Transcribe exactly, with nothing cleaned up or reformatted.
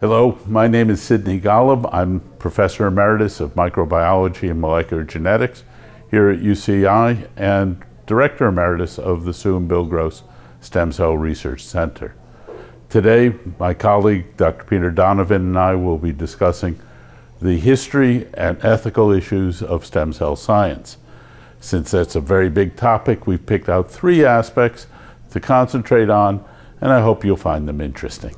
Hello, my name is Sidney Golub. I'm Professor Emeritus of Microbiology and Molecular Genetics here at U C I and Director Emeritus of the Sue and Bill Gross Stem Cell Research Center. Today, my colleague, Doctor Peter Donovan, and I will be discussing the history and ethical issues of stem cell science. Since that's a very big topic, we've picked out three aspects to concentrate on, and I hope you'll find them interesting.